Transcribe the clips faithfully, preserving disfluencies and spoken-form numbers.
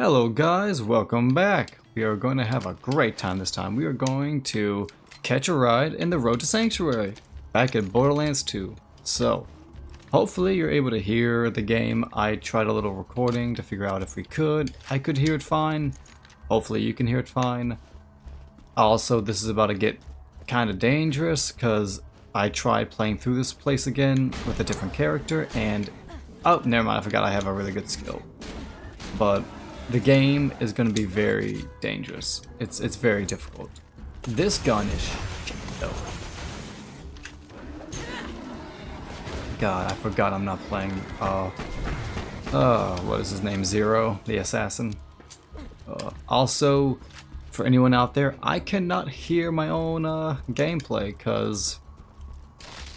Hello guys, welcome back. We are going to have a great time this time. We are going to catch a ride in the road to Sanctuary back at Borderlands two. So hopefully you're able to hear the game. I tried a little recording to figure out if we could. I could hear it fine. Hopefully you can hear it fine. Also, this is about to get kind of dangerous because I tried playing through this place again with a different character and oh, never mind, I forgot I have a really good skill. But the game is going to be very dangerous. It's it's very difficult. This gun is shit though. God, I forgot I'm not playing. Uh, uh, what is his name? Zero, the assassin. Uh, also, for anyone out there, I cannot hear my own uh, gameplay because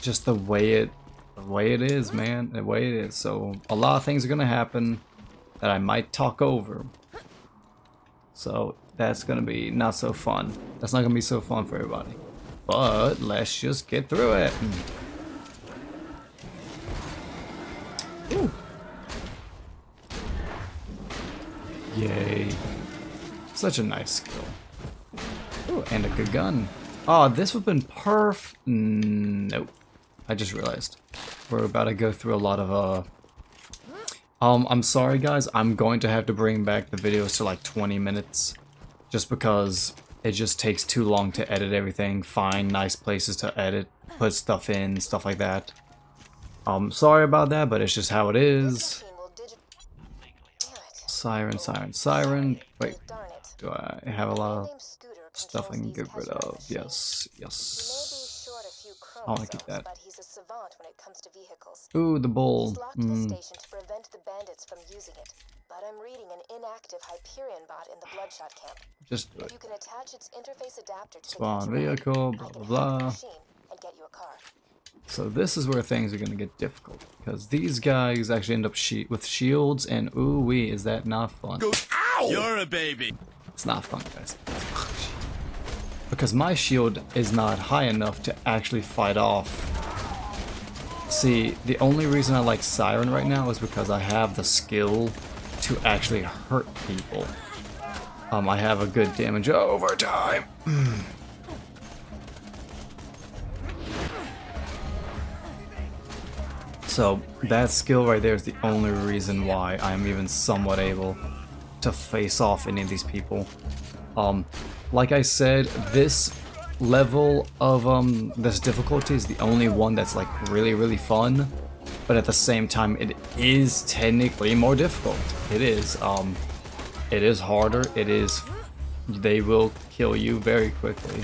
just the way it, the way it is, man, the way it is. So a lot of things are going to happen that I might talk over, so that's gonna be not so fun. That's not gonna be so fun for everybody, but let's just get through it. Ooh. Yay, such a nice skill. Ooh, and a good gun. Oh, this would've been perf. Nope, I just realized we're about to go through a lot of uh Um, I'm sorry guys, I'm going to have to bring back the videos to like twenty minutes just because it just takes too long to edit everything, find nice places to edit, put stuff in, stuff like that. Um, sorry about that, but it's just how it is. Siren, siren, siren. Wait, do I have a lot of stuff I can get rid of? Yes, yes. I want to keep that. When it comes to vehicles. Ooh, the bull. He's locked mm. the station to prevent the bandits from using it. But I'm reading an inactive Hyperion bot in the Bloodshot camp. Just do it. You can attach its interface adapter to spawn vehicle, blah blah blah. And get you a car. So this is where things are going to get difficult because these guys actually end up she with shields and ooh wee, is that not fun? Go, ow! You're a baby. It's not fun, guys. Because my shield is not high enough to actually fight off. See, the only reason I like Siren right now is because I have the skill to actually hurt people. Um, I have a good damage over time. Mm. So that skill right there is the only reason why I'm even somewhat able to face off any of these people. Um, like I said, this level of um this difficulty is the only one that's like really really fun, but at the same time it is technically more difficult. It is um it is harder. It is, they will kill you very quickly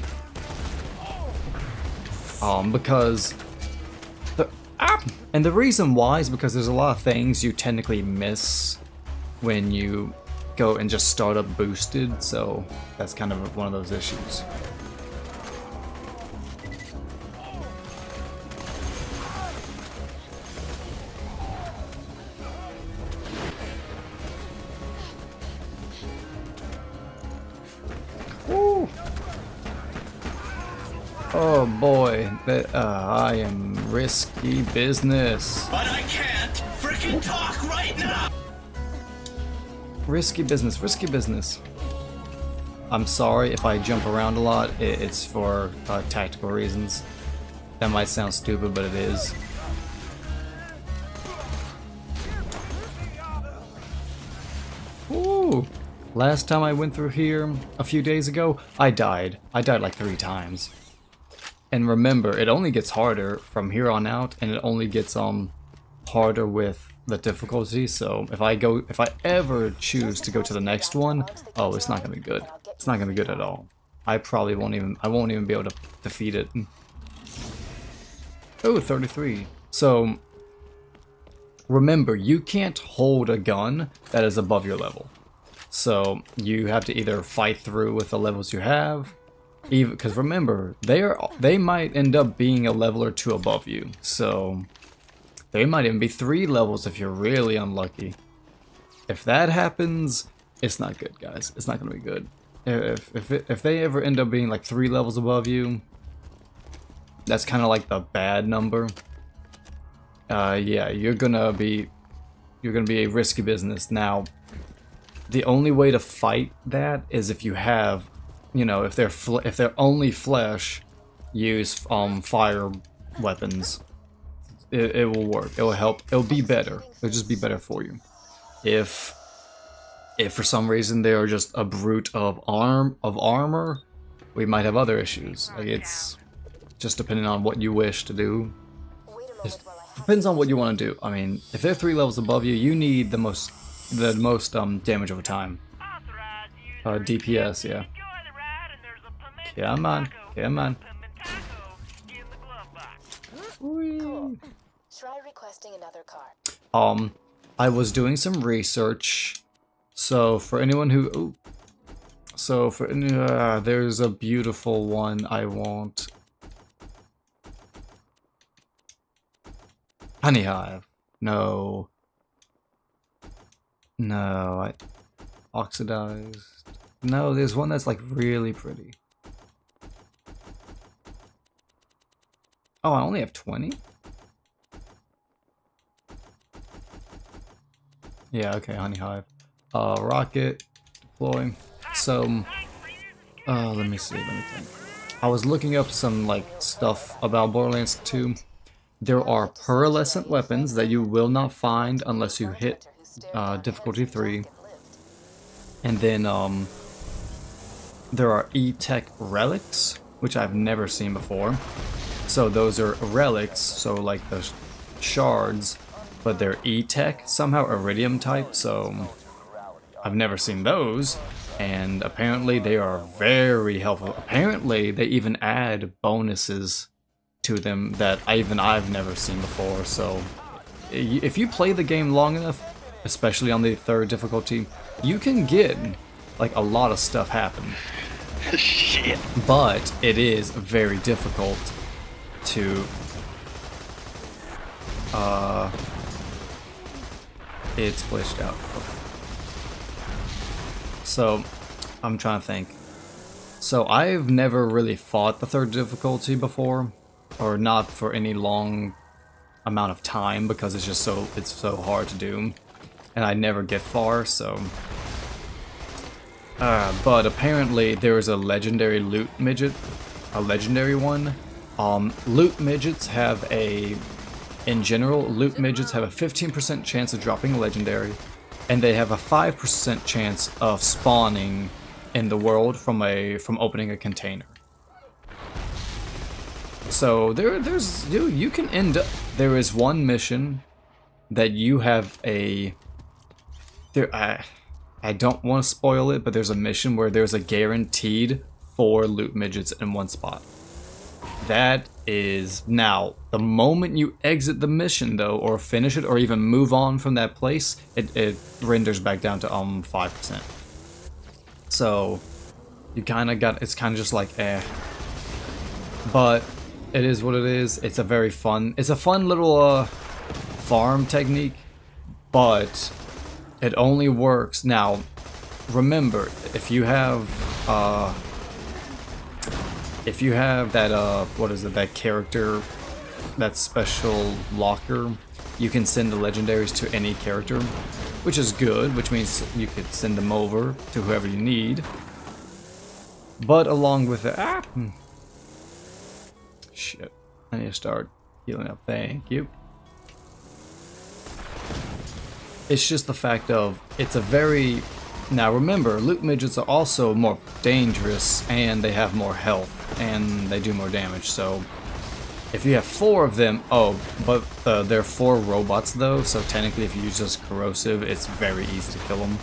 um because the ah, and the reason why is because there's a lot of things you technically miss when you go and just start up boosted, so that's kind of one of those issues. Oh boy, that uh, I am risky business. But I can't freaking talk right now. Risky business, risky business. I'm sorry if I jump around a lot. It's for uh, tactical reasons. That might sound stupid, but it is. Ooh! Last time I went through here a few days ago, I died. I died like three times. And remember, it only gets harder from here on out, and it only gets um harder with the difficulty. So if I go, if I ever choose to go to the next one, oh, it's not gonna be good. It's not gonna be good at all. I probably won't even. I won't even be able to defeat it. Oh, thirty-three. So remember, you can't hold a gun that is above your level. So you have to either fight through with the levels you have. Even because remember, they are they might end up being a level or two above you, so they might even be three levels if you're really unlucky. If that happens, it's not good, guys. It's not gonna be good. If if it, if they ever end up being like three levels above you, that's kind of like the bad number. Uh, yeah, you're gonna be you're gonna be a risky business now. The only way to fight that is if you have, you know, if they're fl if they're only flesh, use um fire weapons. It, it will work. It will help. It'll be better. It'll just be better for you. If if for some reason they are just a brute of arm of armor, we might have other issues. Like, it's just depending on what you wish to do. It depends on what you want to do. I mean, if they're three levels above you, you need the most the most um damage over time. Uh, D P S, yeah. Yeah, man. Yeah, man. Cool. Try requesting another card. Um, I was doing some research, so for anyone who, ooh, so for uh, there's a beautiful one I want. Honeyhive, no, no, I oxidized. No, there's one that's like really pretty. Oh, I only have twenty? Yeah, okay, Honey Hive. Uh, rocket, deploy. So, uh, let me see, let me think. I was looking up some, like, stuff about Borderlands two. There are pearlescent weapons that you will not find unless you hit uh, difficulty three. And then, um, there are E-Tech relics, which I've never seen before. So those are relics, so like the shards, but they're E-Tech, somehow iridium type, so I've never seen those, and apparently they are very helpful. Apparently they even add bonuses to them that even I've never seen before, so if you play the game long enough, especially on the third difficulty, you can get like a lot of stuff happen. Shit. But it is very difficult to uh it's glitched out. So I'm trying to think. So I've never really fought the third difficulty before, or not for any long amount of time, because it's just so it's so hard to do and I never get far, so uh but apparently there is a legendary loot midget, a legendary one. Um, loot midgets have a, in general, loot midgets have a fifteen percent chance of dropping a legendary, and they have a five percent chance of spawning in the world from a from opening a container. So there, there's you you can end up. There is one mission that you have a there. I I don't want to spoil it, but there's a mission where there's a guaranteed four loot midgets in one spot. That is now the moment you exit the mission, though, or finish it, or even move on from that place, it, it renders back down to um five percent. So you kind of got it's kind of just like eh, but it is what it is. It's a very fun, it's a fun little uh, farm technique, but it only works now. Remember, if you have uh. If you have that, uh, what is it, that character, that special locker, you can send the legendaries to any character, which is good, which means you could send them over to whoever you need. But along with the, ah, shit, I need to start healing up, thank you. It's just the fact of, it's a very, now remember, loot midgets are also more dangerous, and they have more health, and they do more damage, so if you have four of them, oh, but uh, they're four robots though, so technically if you use just corrosive, it's very easy to kill them.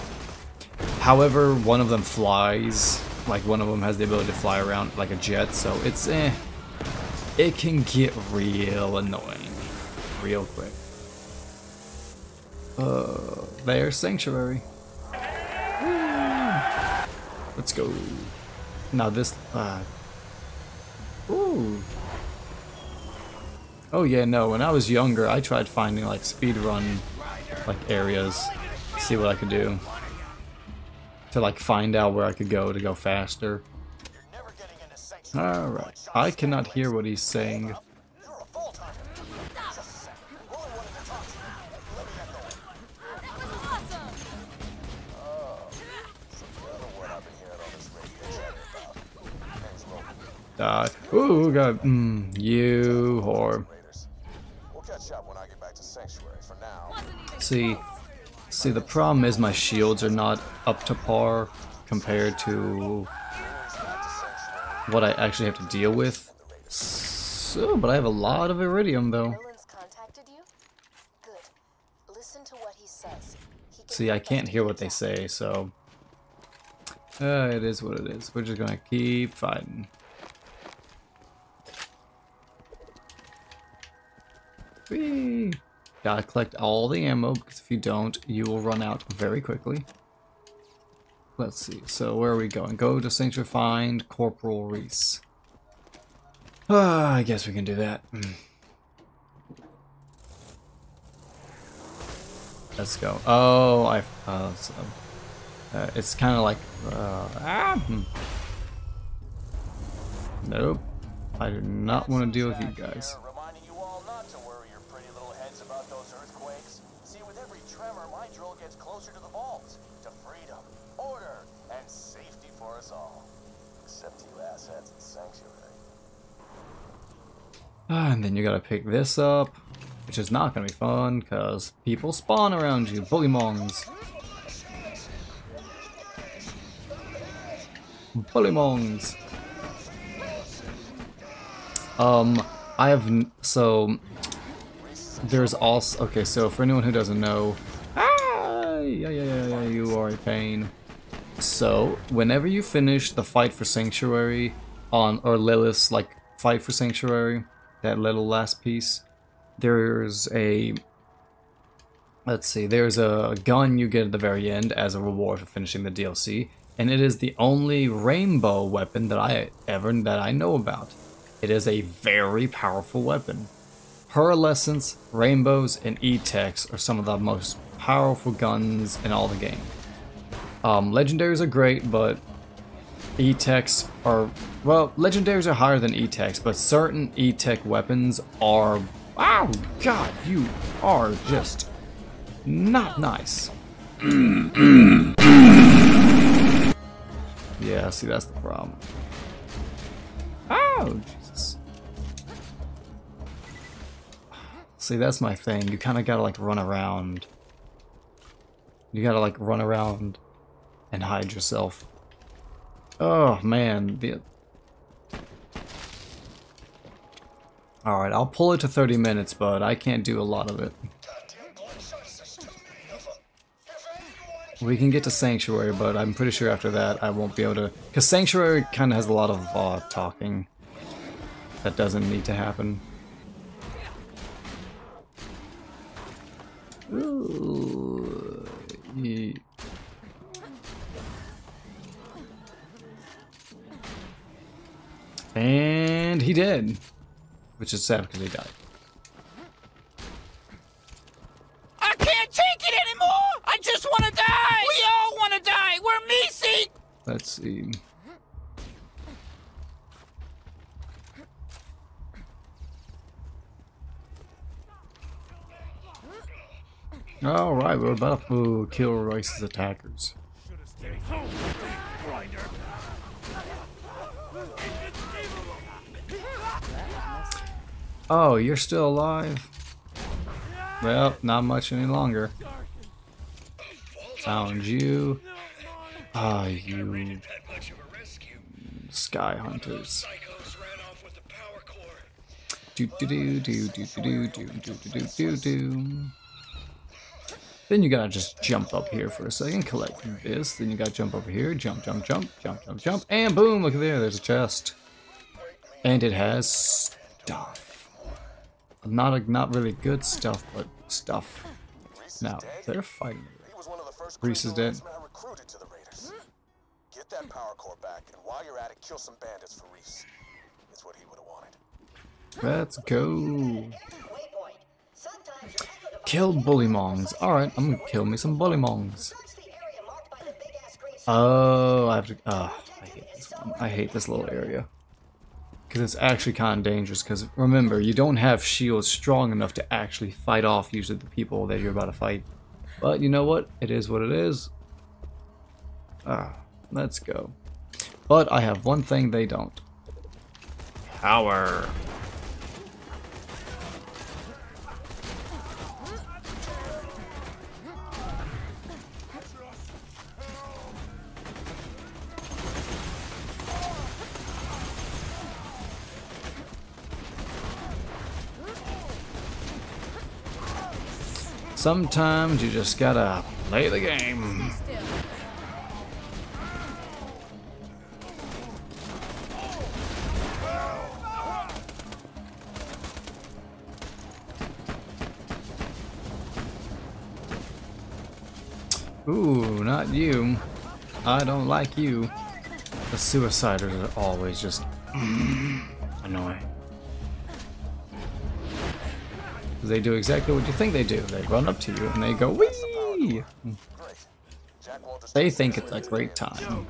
However, one of them flies, like one of them has the ability to fly around like a jet, so it's eh. It can get real annoying, real quick. Uh, there's Sanctuary. Let's go. Now this, uh, ooh. Oh yeah, no, when I was younger, I tried finding like speedrun like areas, see what I could do to like find out where I could go to go faster. All right, I cannot hear what he's saying. Die. Ooh, God. Mm, you whore. We'll catch up when I get back to Sanctuary. For now. See, see, the problem is my shields are not up to par compared to what I actually have to deal with. So, but I have a lot of iridium though. See, I can't hear what they say, so uh, it is what it is. We're just gonna keep fighting. Whee! Gotta collect all the ammo, because if you don't, you will run out very quickly. Let's see, so where are we going? Go to Sanctuary, find Corporal Reese. Ah, I guess we can do that. Let's go. Oh, I. Uh, so, uh, it's kind of like. Uh, ah, hmm. Nope. I do not want to deal with you guys. Reminding you all not to worry your pretty little heads about those earthquakes. See, with every tremor, my drill gets closer to the vault, to freedom, order, and safety for us all. Except you assets in Sanctuary. Ah, and then you gotta pick this up. Which is not going to be fun, because people spawn around you. Bullymongs. Bullymongs. Um, I have... N so, there's also... Okay, so for anyone who doesn't know... Ah, yeah, yeah, yeah, yeah, you are a pain. So, whenever you finish the fight for Sanctuary, on or Lilith's, like, fight for Sanctuary, that little last piece... There's a, let's see, there's a gun you get at the very end as a reward for finishing the D L C, and it is the only rainbow weapon that I ever, that I know about. It is a very powerful weapon. Pearlescents, rainbows, and E-Techs are some of the most powerful guns in all the game. Um, legendaries are great, but E-Techs are, well, legendaries are higher than E-Techs, but certain E-Tech weapons are... Oh God, you are just not nice. Yeah, see, that's the problem. Oh, Jesus. See, that's my thing. You kind of gotta, like, run around. You gotta, like, run around and hide yourself. Oh, man. The... Alright, I'll pull it to thirty minutes, but I can't do a lot of it. We can get to Sanctuary, but I'm pretty sure after that I won't be able to... Because Sanctuary kind of has a lot of uh, talking that doesn't need to happen. Ooh, yeah. And he did. Which is sad because he died. I can't take it anymore! I just want to die! We all want to die! We're Meesey! Let's see. Alright, we're about to kill Royce's attackers. Oh, you're still alive? Well, not much any longer. Found you. Ah, you... Sky Hunters. Do do do do do do do do do do do. Then you gotta just jump up here for a second, collect this, then you gotta jump over here, jump, jump, jump, jump, jump, jump, and boom, look at there, there's a chest. And it has stuff. Not a, not really good stuff, but stuff. Now they're fighting. Reese is dead. Recruited to the Raiders. Get that power core back, and while you're at it, kill some bandits for Reese. It's what he would have wanted. Let's go. Kill Bullymongs. All right, I'm gonna kill me some Bullymongs. Oh, I have to. Uh, I hate this one. I hate this little area. Because it's actually kind of dangerous, because remember, you don't have shields strong enough to actually fight off usually the people that you're about to fight. But you know what? It is what it is. Ah, let's go. But I have one thing they don't. power. Sometimes you just gotta play the game. Ooh, not you. I don't like you. The suiciders are always just annoying. They do exactly what you think they do. They run up to you and they go, wee! They think it's a great time.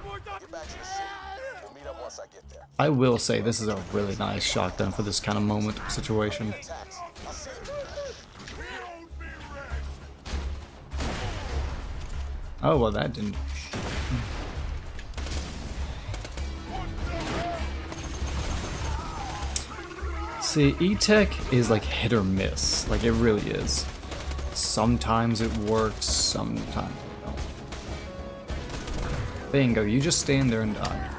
I will say this is a really nice shotgun for this kind of moment situation. Oh, well, that didn't... See, E-Tech is like hit or miss, like it really is. Sometimes it works, sometimes it don't. Bingo, you just stand there and die.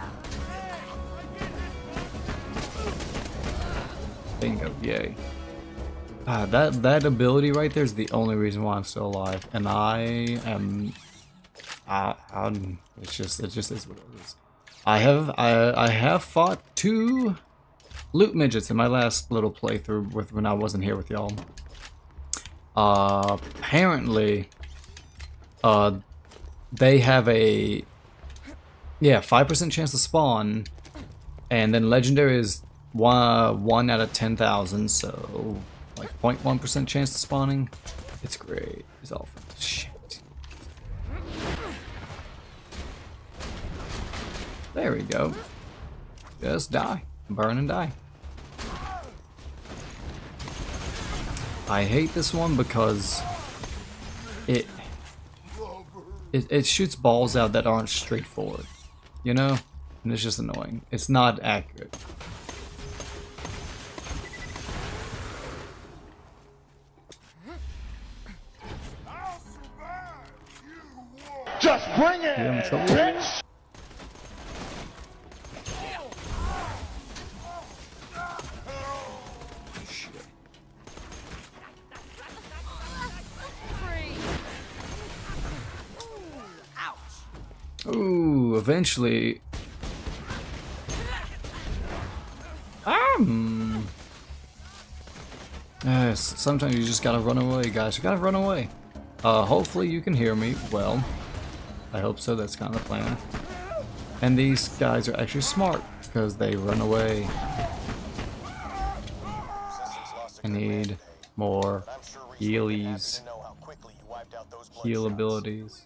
Bingo, yay. Ah, that, that ability right there is the only reason why I'm still alive, and I am... I, I'm, it's just, it just is what it is. I have, I, I have fought two... loot midgets in my last little playthrough with when I wasn't here with y'all. Uh, apparently, uh, they have a yeah five percent chance to spawn, and then legendary is one one out of ten thousand, so like point one percent chance to spawning. It's great. It's all for shit. There we go. Just die, burn and die. I hate this one because it, it it shoots balls out that aren't straightforward, you know? And it's just annoying. It's not accurate. Just bring it, bitch! Ooh, eventually. Um. Yes, sometimes you just gotta run away, guys. You gotta run away. Uh, hopefully you can hear me well. I hope so, that's kind of the plan. And these guys are actually smart, because they run away. I need more healies, heal abilities.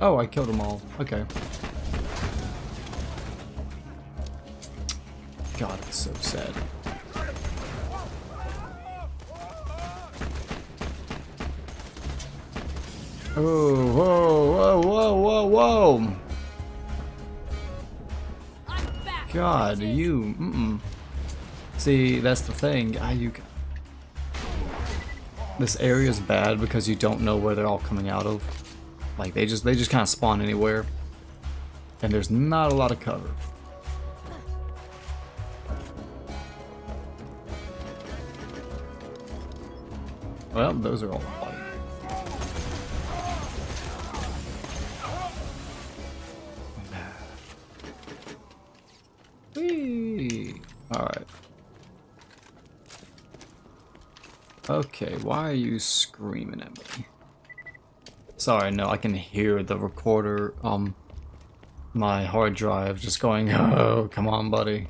Oh, I killed them all. Okay. God, it's so sad. Oh, whoa, whoa, whoa, whoa, whoa! I'm back. God, you. Mm-mm. See, that's the thing. I, you. This area is bad because you don't know where they're all coming out of. Like they just they just kind of spawn anywhere, and there's not a lot of cover. Well, those are all white. Whee! All right. Okay, why are you screaming at me? Sorry, no, I can hear the recorder, um, my hard drive just going, oh, come on, buddy.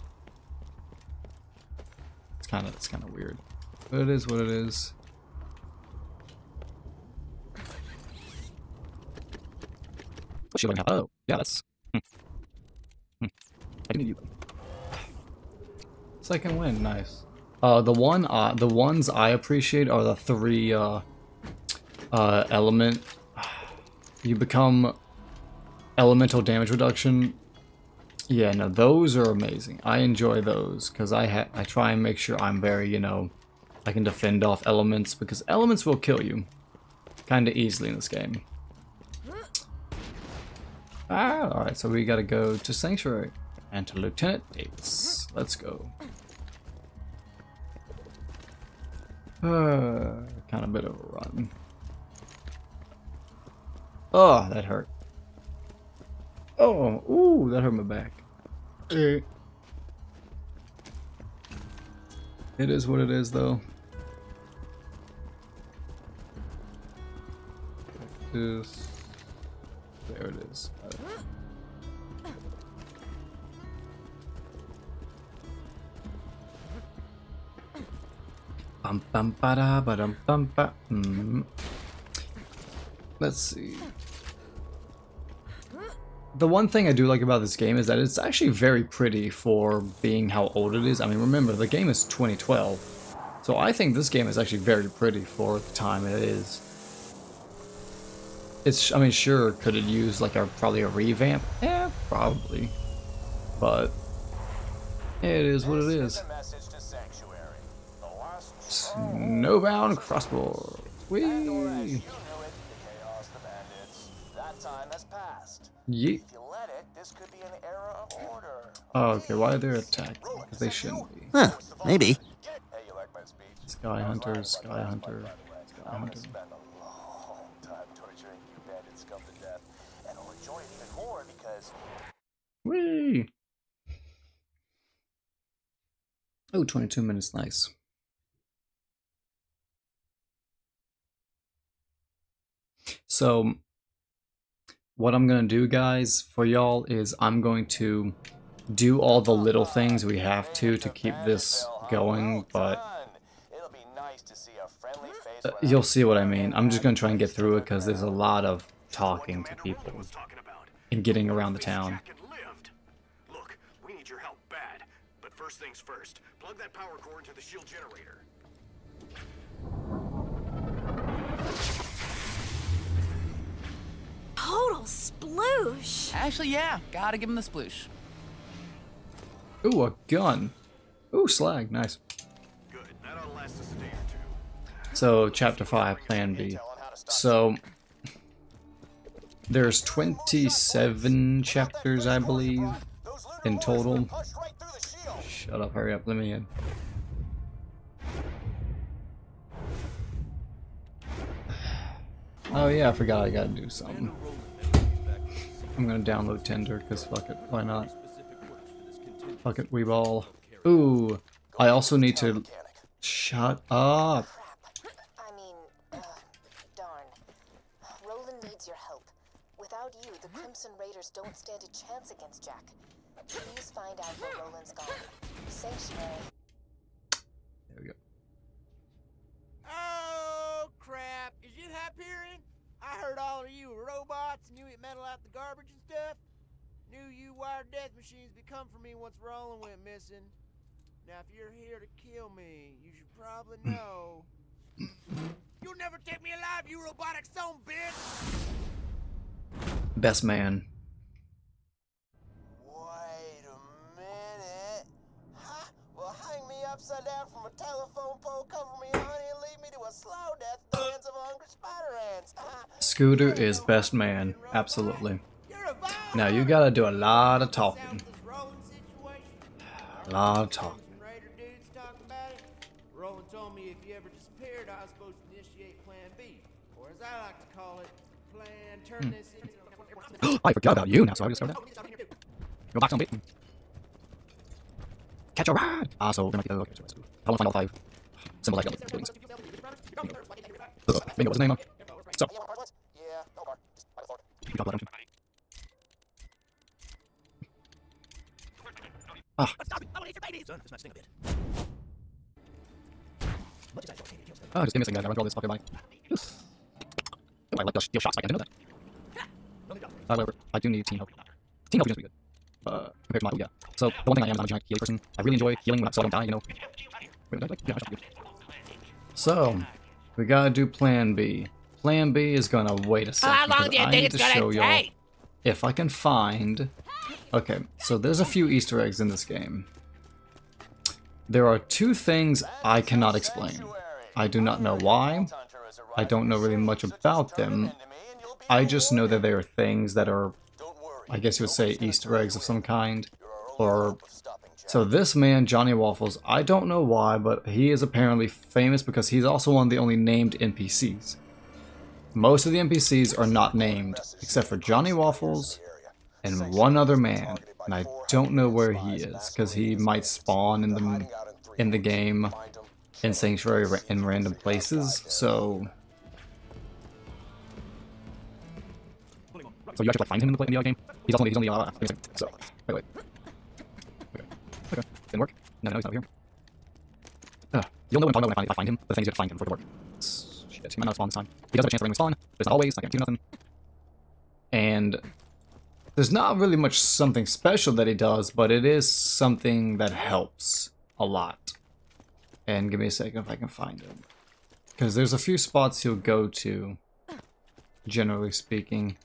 It's kind of, it's kind of weird. But it is what it is. Oh, yes. Second win, nice. Uh, the one, uh, the ones I appreciate are the three, uh, uh, element. You become elemental damage reduction, Yeah, no, those are amazing. I enjoy those because I ha I try and make sure I'm very, you know, I can defend off elements, because elements will kill you kind of easily in this game. Ah, all right, so we gotta go to Sanctuary and to Lieutenant Bates. Let's go. Uh, kind of a bit of a run. Oh, that hurt. Oh, ooh, that hurt my back. It is what it is, though. Practice. There it is. Bum bum ba da ba dum bum ba. Mm. Let's see. The one thing I do like about this game is that it's actually very pretty for being how old it is. I mean, remember, the game is twenty twelve. So I think this game is actually very pretty for the time it is. It's, I mean, sure, could it use like a probably a revamp? Yeah, probably. But it is what it is. Snowbound crossbow. Whee! Yeet. Oh, okay, why are they attacked? Because they shouldn't be. Huh, maybe. Sky Hunter, Sky Hunter, Sky Hunter. Whee! Oh, twenty-two minutes, nice. So, what I'm going to do, guys, for y'all is I'm going to do all the little things we have to to keep this going, but uh, you'll see what I mean. I'm just going to try and get through it because there's a lot of talking to people and getting around the town. Look, we need your help bad, but first things first, plug that power core into the shield generator. Total sploosh. Actually, yeah, gotta give him the sploosh. Ooh, a gun. Ooh, slag, nice. Good. That'll last us a day or two. So, chapter five, plan B. So, there's twenty-seven chapters, I believe, in total. Shut up, hurry up, let me in. Oh yeah, I forgot I gotta do something. I'm gonna download Tinder, because fuck it, why not? Fuck it, we ball. Ooh, I also need to... Shut up! I mean, uh, darn. Roland needs your help. Without you, the Crimson Raiders don't stand a chance against Jack. Please find out where Roland's gone. Sanctuary. There we go. Oh, crap! Is it Hyperion? I heard all of you were robots and you eat metal out the garbage and stuff. Knew you wired death machines would come for me once Roland went missing. Now, if you're here to kill me, you should probably know. You'll never take me alive, you robotic son of a bitch! Best man. Wait a minute. Huh? Well, hang me upside down from a telephone pole, cover me in honey, and leave me to a slow death in the hands of hungry spider ants. Ah. Scooter is best man, absolutely. Now you gotta do a lot of talking. A lot of talking. Roland told me if you ever disappeared, I was supposed to initiate Plan B, or as I like to call it, Plan Turn This Into. I forgot about you now, so I just go down. Go back on beat. Catch a ride! Ah, so there might be another. I want to find all five. Symbolize all these. Bingo, what's his name on? So. Ah. Ah, just give me a second, guys. I run through all this fucking money. I like to steal shots, I can't know that. However, I do need team help. Team help is going to be good. Uh, compared to my, yeah. So, the one thing I am is I'm a giant healing person. I really enjoy healing when I, so I don't die, you know. Wait, like, yeah, good. So, we gotta do Plan B. Plan B is gonna wait a second. How long do you think it's gonna take? If I can find Okay, so there's a few Easter eggs in this game. There are two things I cannot explain. I do not know why. I don't know really much about them. I just know that they are things that are, I guess you would say, Easter eggs of some kind. Or so this man, Johnny Waffles, I don't know why, but he is apparently famous because he's also one of the only named N P Cs. Most of the N P Cs are not named, except for Johnny Waffles and one other man, and I don't know where he is, because he might spawn in the in the game, in Sanctuary, in random places. So, so you actually like, find him in the, play, in the other game. He's also he's on the uh, so wait wait. Okay, okay, didn't work. No, no, he's not here. Uh, you'll know what I'm talking about when I find him. The thing is, you have to find him for it to work. Shit, he might not spawn this time. He does have a chance to randomly spawn. There's not always. I can't do nothing. And there's not really much something special that he does, but it is something that helps a lot. And give me a second if I can find him. Because there's a few spots he'll go to, generally speaking.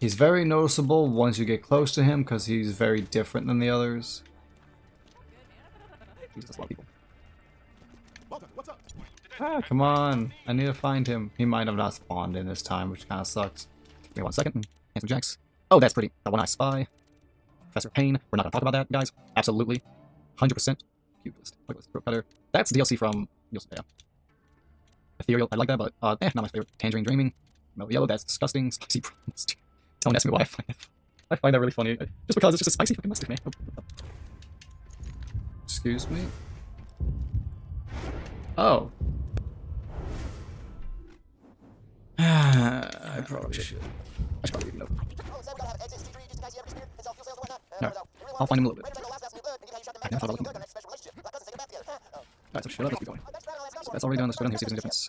He's very noticeable once you get close to him, because he's very different than the others. He's just a lot of people. Ah, come on. I need to find him. He might have not spawned in this time, which kind of sucks. Give me one second. Handsome Jack's. Oh, that's pretty. That one I spy. Professor Payne. We're not going to talk about that, guys. Absolutely. one hundred percent. Cube list. Quick list. Better. That's D L C from... Yeah. Ethereal. I like that, but... Uh, eh, not my favorite. Tangerine Dreaming. Mellow Yellow. That's disgusting. Spicy Problems. Don't ask me why I find that. I find that really funny. Just because it's just a spicy fucking mustard, man. Excuse me? Oh. I probably should. I should probably even know. No. I'll find him a little bit. I never thought about him. Alright, so shut up and keep going. So that's already done. Let's go down here, see if there's any difference.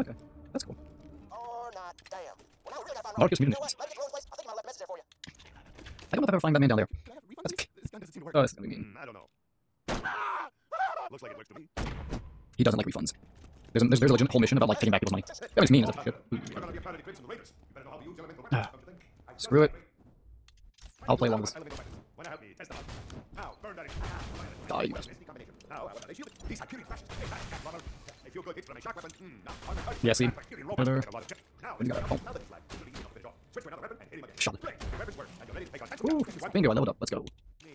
Okay, that's cool. Marcus Mutant. I don't know if I've ever found that man down there. That's okay. Oh, that's gonna be mean. I don't know. Looks like it worked to me. He doesn't like refunds. There's a, there's, there's a legitimate whole mission about like taking back people's money. That makes mean as a shit. Uh, screw it. I'll play along with this. Die, you bastard. Yeah, see? Better. What do you got? Oh. Shot. Ooh, bingo, I leveled up. Let's go.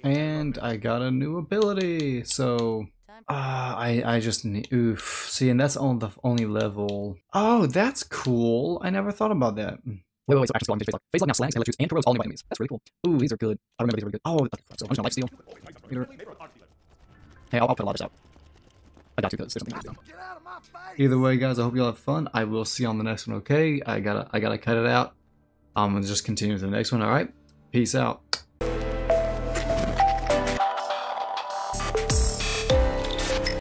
And I got a new ability, so... Uh, I, I just need, oof. See, and that's on the only level. Oh, that's cool. I never thought about that. Wait, wait, wait, so actions go on face lock. Face lock now slams, electrocutes, and throws all new enemies. That's really cool. Ooh, these are good. I remember these were good. Oh, okay, so I'm just gonna lifesteal. Hey, I'll, I'll put a lot of this out. I got you, because there's something to do. Either way, guys, I hope y'all have fun. I will see you on the next one, okay? I gotta, I gotta cut it out. I'm gonna just continue to the next one, alright? Peace out.